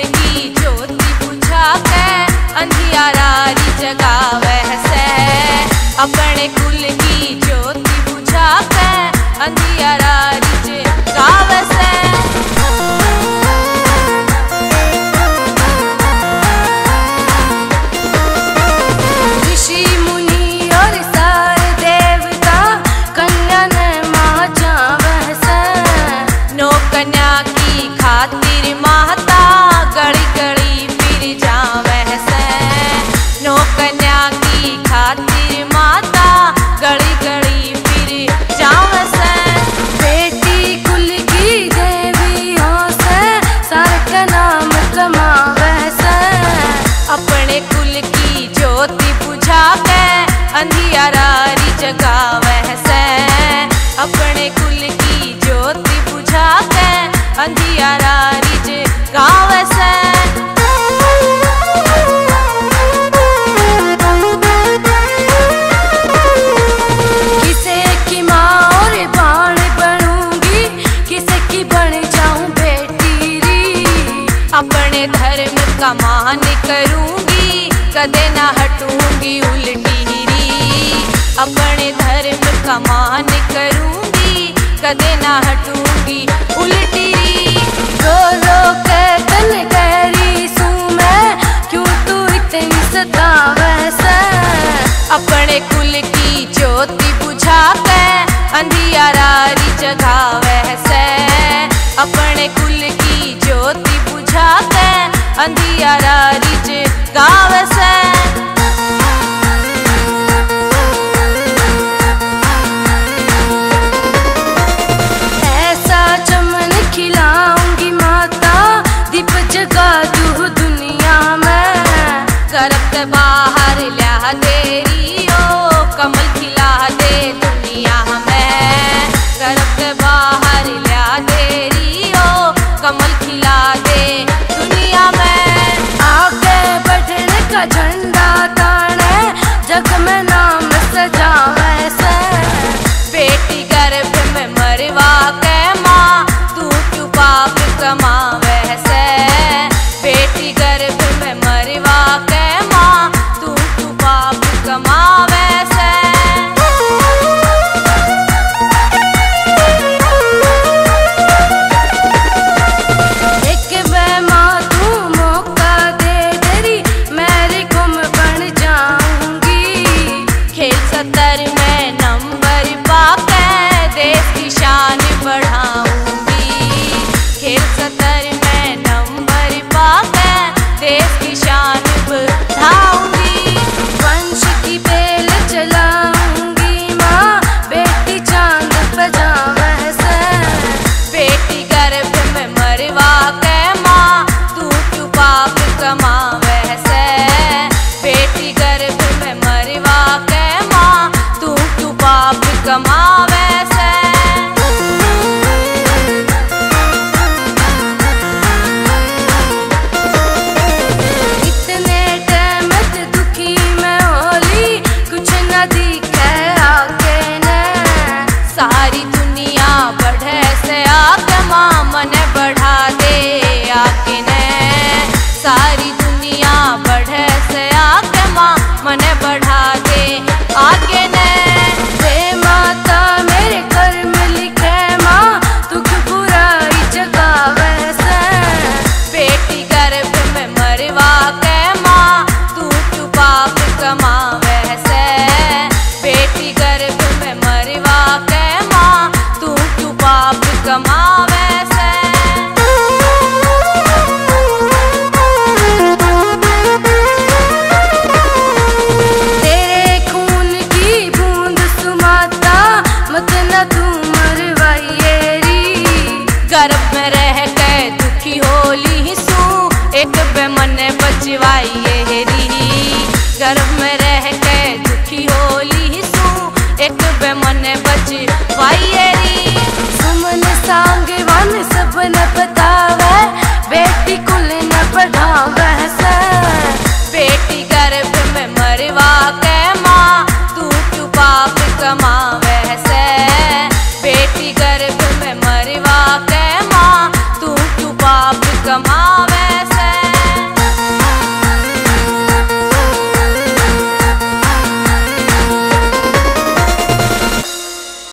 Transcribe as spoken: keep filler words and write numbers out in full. की ज्योति बुझा के अंधियारारी जगावे से, अपने कुल की ज्योति बुझा के अंधियारारी जगावे से। ऋषि मुनि और सारे देवता कन्या ने मां जावे से, नौ कन्या की खातिर माता गड़ी गड़ी फिर जावे से, नौ कन्या की खातिर माता गड़ी गड़ी फिर जावे से। बेटी कुल की देवियों से सर का नाम कमावे से, अपने कुल की ज्योति बुझा के अंधियारारी जगावे से, अपने कुल की ज्योति बुझा के अंधियारारी जगावे से। किसे की माँ और बाण बनूंगी, किसे की बन जाऊं बेटी री, अपने धर्म का मान करूंगी कदे ना हटूंगी उल्टी री, अपने धर्म का मान करूंगी कदे ना हटूंगी उल्टी री। रो रो के तन करी सू मैं, क्यों तू इतनी सतावे से, अपने कुल की ज्योति बुझा के अंधियारारी जगावे से, अपने कुल की ज्योति बुझा के अंधियारारी जगावे से। ऐसा चमन खिलाऊंगी माता, दीप जगा दूं दुनिया में, करप्त बाहर ला दे रियो कमल खिला दे दुनिया में, करप्त बाहर ला दे रियो कमल खिला दे दुनिया में। आगे बढ़ने का झंडा ताने जग